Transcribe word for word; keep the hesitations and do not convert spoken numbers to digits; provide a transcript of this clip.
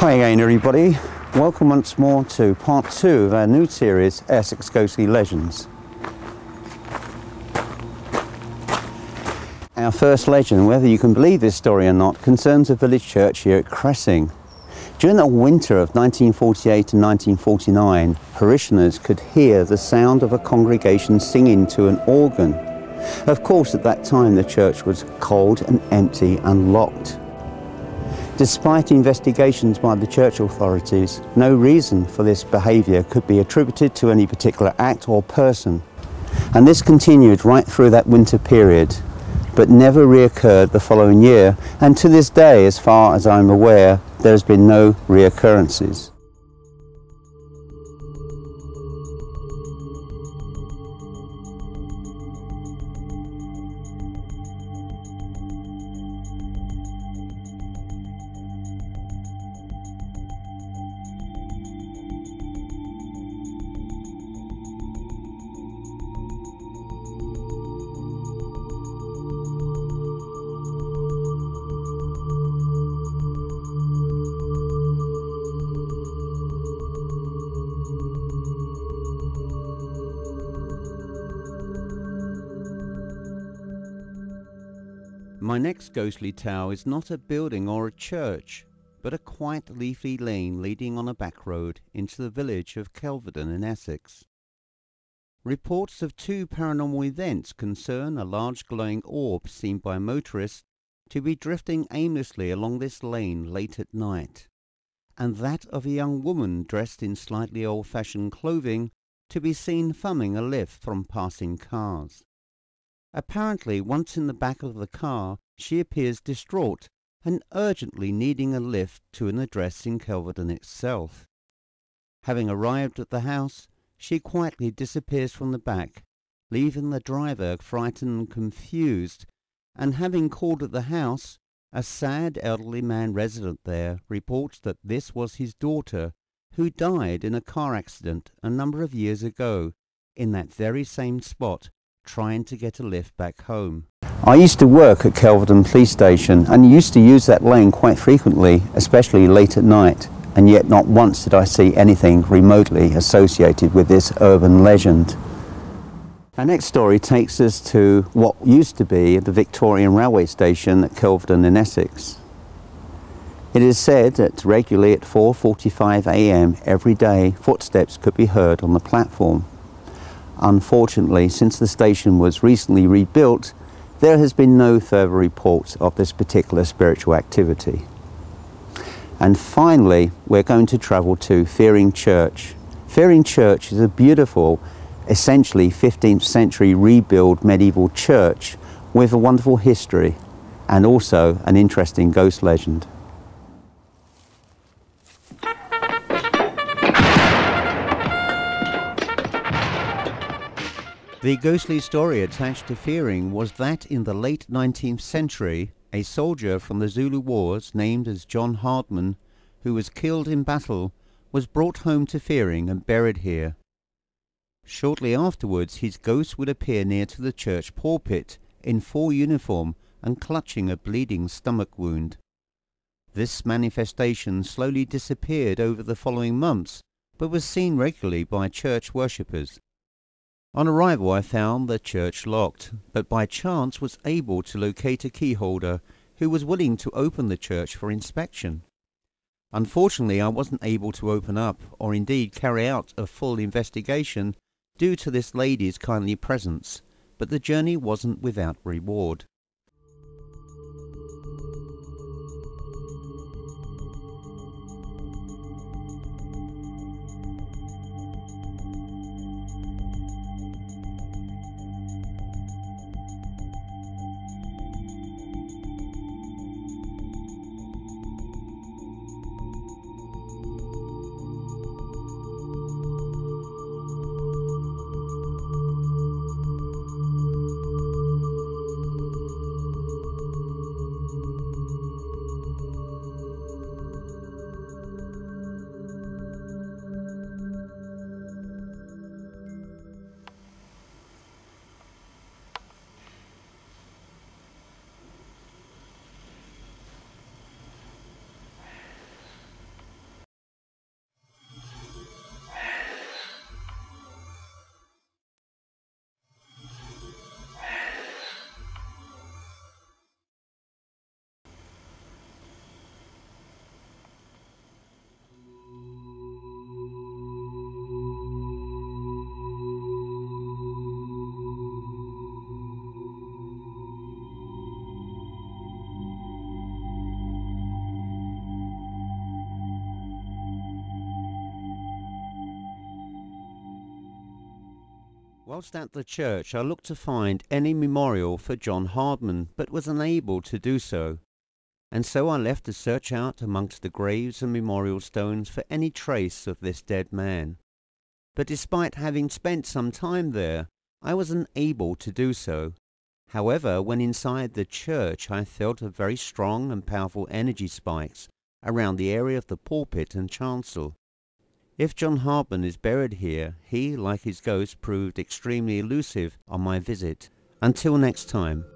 Hi again everybody, welcome once more to part two of our new series, Essex Ghostly Legends. Our first legend, whether you can believe this story or not, concerns a village church here at Cressing. During the winter of nineteen forty-eight and nineteen forty-nine, parishioners could hear the sound of a congregation singing to an organ. Of course, at that time the church was cold and empty and locked. Despite investigations by the church authorities, no reason for this behaviour could be attributed to any particular act or person. And this continued right through that winter period, but never reoccurred the following year, and to this day, as far as I'm aware, there has been no reoccurrences. My next ghostly tale is not a building or a church, but a quiet leafy lane leading on a back road into the village of Kelvedon in Essex. Reports of two paranormal events concern a large glowing orb seen by motorists to be drifting aimlessly along this lane late at night, and that of a young woman dressed in slightly old-fashioned clothing to be seen thumbing a lift from passing cars. Apparently, once in the back of the car, she appears distraught and urgently needing a lift to an address in Kelvedon itself. Having arrived at the house, she quietly disappears from the back, leaving the driver frightened and confused, and having called at the house, a sad elderly man resident there reports that this was his daughter, who died in a car accident a number of years ago in that very same spot, trying to get a lift back home. I used to work at Kelvedon police station and used to use that lane quite frequently, especially late at night, and yet not once did I see anything remotely associated with this urban legend. Our next story takes us to what used to be the Victorian railway station at Kelvedon in Essex. It is said that regularly at four forty-five a m every day, footsteps could be heard on the platform. Unfortunately, since the station was recently rebuilt, there has been no further reports of this particular spiritual activity. And finally, we're going to travel to Feering Church. Feering Church is a beautiful, essentially fifteenth century rebuilt medieval church with a wonderful history and also an interesting ghost legend. The ghostly story attached to Fearing was that in the late nineteenth century, a soldier from the Zulu wars named as John Hardman, who was killed in battle, was brought home to Fearing and buried here. Shortly afterwards, his ghost would appear near to the church pulpit, in full uniform and clutching a bleeding stomach wound. This manifestation slowly disappeared over the following months, but was seen regularly by church worshippers. On arrival, I found the church locked, but by chance was able to locate a keyholder who was willing to open the church for inspection. Unfortunately, I wasn't able to open up or indeed carry out a full investigation due to this lady's kindly presence, but the journey wasn't without reward. Whilst at the church I looked to find any memorial for John Hardman, but was unable to do so, and so I left to search out amongst the graves and memorial stones for any trace of this dead man. But despite having spent some time there, I was unable to do so. However, when inside the church I felt a very strong and powerful energy spikes around the area of the pulpit and chancel. If John Hardman is buried here, he, like his ghost, proved extremely elusive on my visit. Until next time.